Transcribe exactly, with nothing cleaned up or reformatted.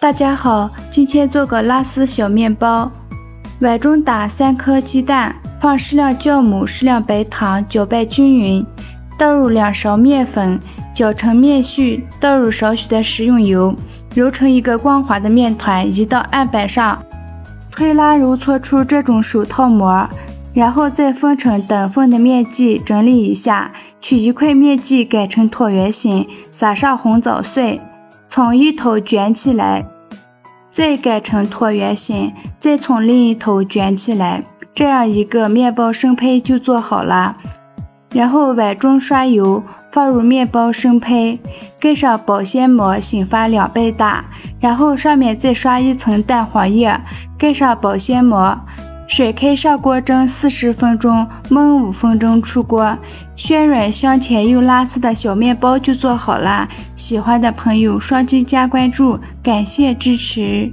大家好，今天做个拉丝小面包。碗中打三颗鸡蛋，放适量酵母、适量白糖，搅拌均匀。倒入两勺面粉，搅成面絮，倒入少许的食用油，揉成一个光滑的面团，移到案板上，推拉揉搓出这种手套膜。 然后再分成等份的面剂，整理一下，取一块面剂改成椭圆形，撒上红枣碎，从一头卷起来，再改成椭圆形，再从另一头卷起来，这样一个面包生胚就做好了。然后碗中刷油，放入面包生胚，盖上保鲜膜，醒发两倍大，然后上面再刷一层蛋黄液，盖上保鲜膜。 水开上锅蒸四十分钟，焖五分钟出锅。暄软香甜又拉丝的小面包就做好啦！喜欢的朋友双击加关注，感谢支持。